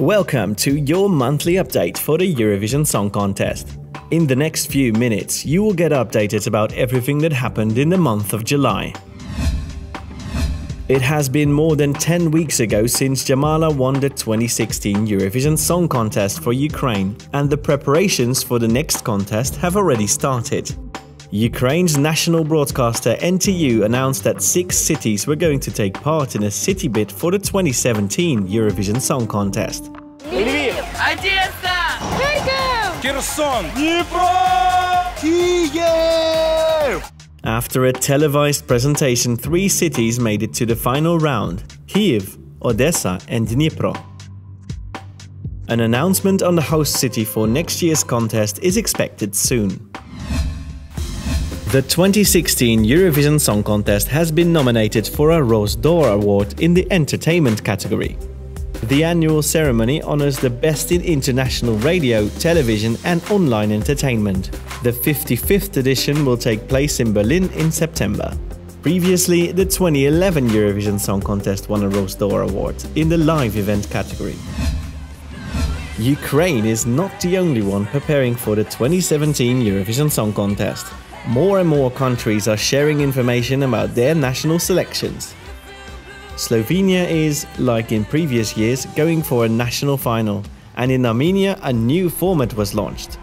Welcome to your monthly update for the Eurovision Song Contest. In the next few minutes, you will get updated about everything that happened in the month of July. It has been more than 10 weeks ago since Jamala won the 2016 Eurovision Song Contest for Ukraine, and the preparations for the next contest have already started. Ukraine's national broadcaster NTU announced that 6 cities were going to take part in a city bid for the 2017 Eurovision Song Contest. Lviv, Odesa, Kyiv, Kherson, Dnipro, Kyiv. After a televised presentation, 3 cities made it to the final round: Kyiv, Odesa and Dnipro. An announcement on the host city for next year's contest is expected soon. The 2016 Eurovision Song Contest has been nominated for a Rose d'Or award in the entertainment category. The annual ceremony honors the best in international radio, television and online entertainment. The 55th edition will take place in Berlin in September. Previously, the 2011 Eurovision Song Contest won a Rose d'Or award in the live event category. Ukraine is not the only one preparing for the 2017 Eurovision Song Contest. More and more countries are sharing information about their national selections. Slovenia is, like in previous years, going for a national final, and in Armenia a new format was launched.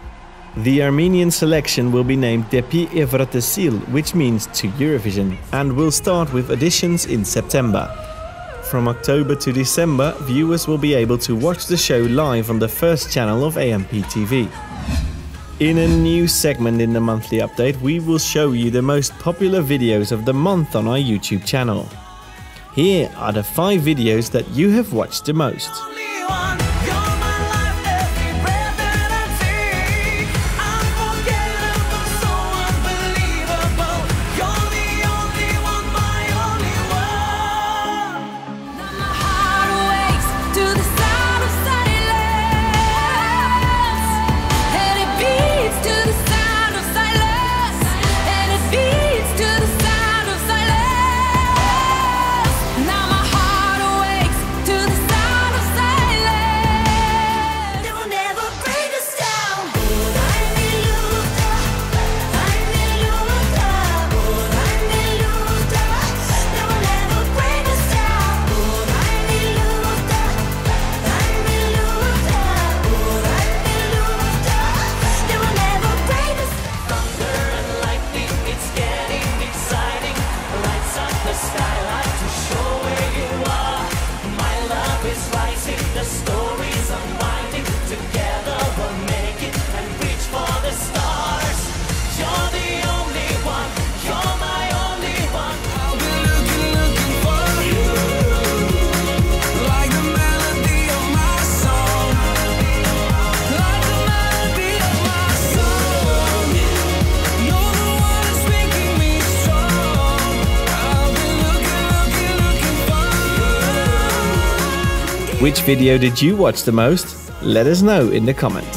The Armenian selection will be named Depi Evratesil, which means to Eurovision, and will start with auditions in September. From October to December, viewers will be able to watch the show live on the first channel of AMP TV. In a new segment in the monthly update, we will show you the most popular videos of the month on our YouTube channel. Here are the 5 videos that you have watched the most. Which video did you watch the most? Let us know in the comments.